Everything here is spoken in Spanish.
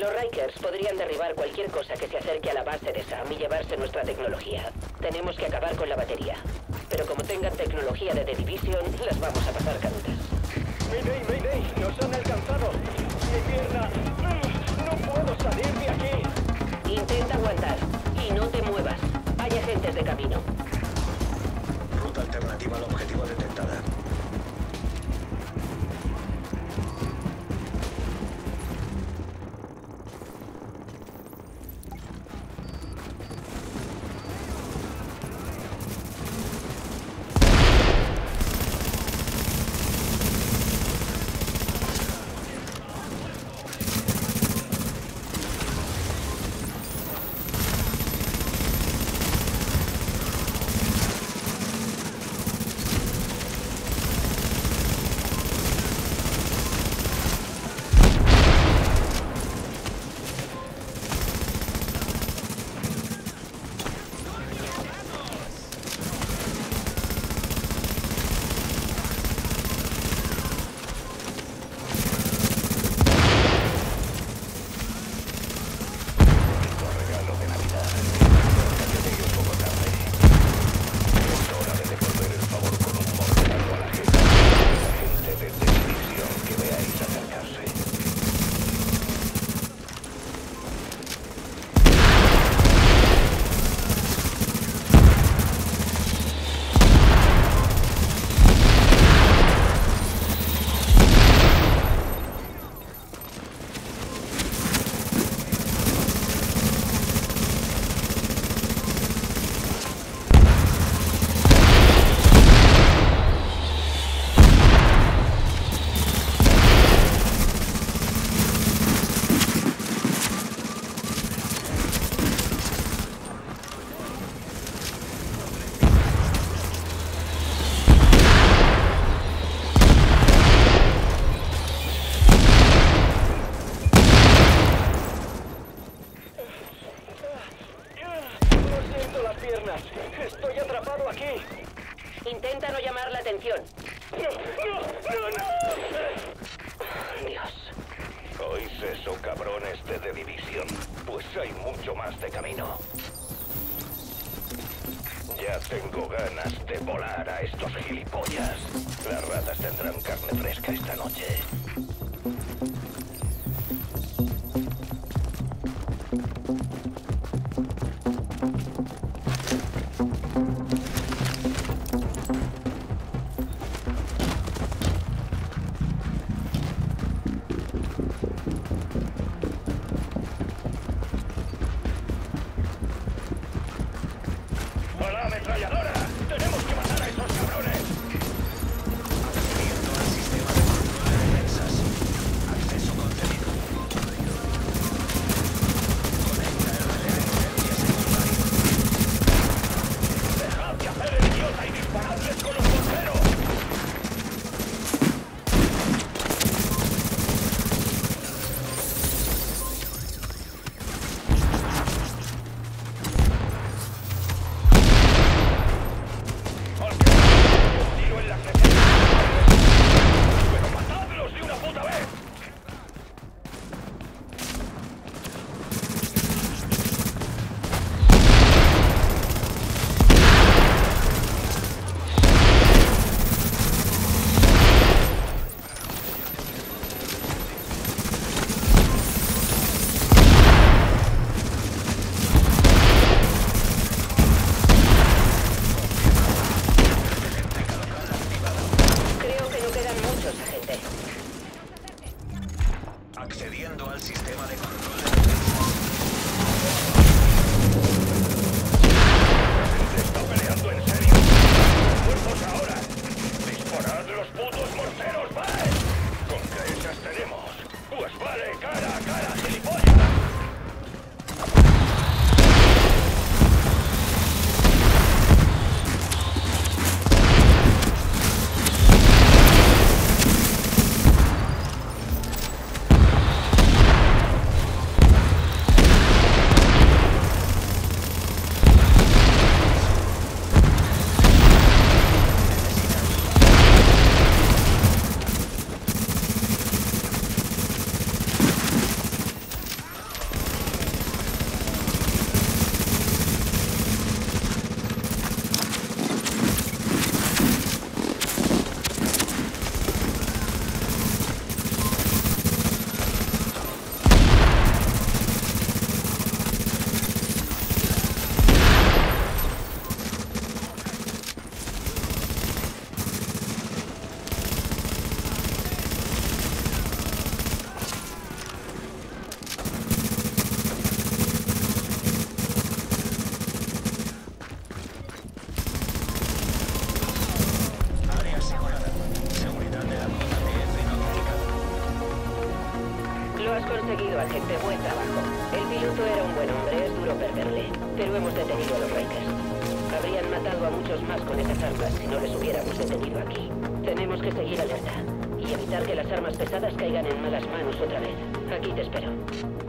Los Rikers podrían derribar cualquier cosa que se acerque a la base de SAM y llevarse nuestra tecnología. Tenemos que acabar con la batería. Pero como tengan tecnología de The Division, las vamos a pasar canutas. ¡Mayday, mayday! ¡Nos han alcanzado! ¡Mi pierna! ¡No puedo salir de aquí! Intenta aguantar y no te muevas. Hay agentes de camino. Ruta alternativa al objetivo detectada. Estoy atrapado aquí. Intenta no llamar la atención. ¡No! Dios. Oís eso, cabrones de The Division. Pues hay mucho más de camino. Ya tengo ganas de volar a estos gilipollas. Las ratas tendrán carne fresca esta noche. Accediendo al sistema de control de defensa. Se está peleando en serio. ¡Muertos ahora! ¡Disparad los putos morteros, vale! ¿Con qué esas tenemos? ¡Pues vale, cara a cara, gilipollas! Lo has conseguido, agente. Buen trabajo. El piloto era un buen hombre, es duro perderle. Pero hemos detenido a los Rikers. Habrían matado a muchos más con esas armas si no les hubiéramos detenido aquí. Tenemos que seguir alerta y evitar que las armas pesadas caigan en malas manos otra vez. Aquí te espero.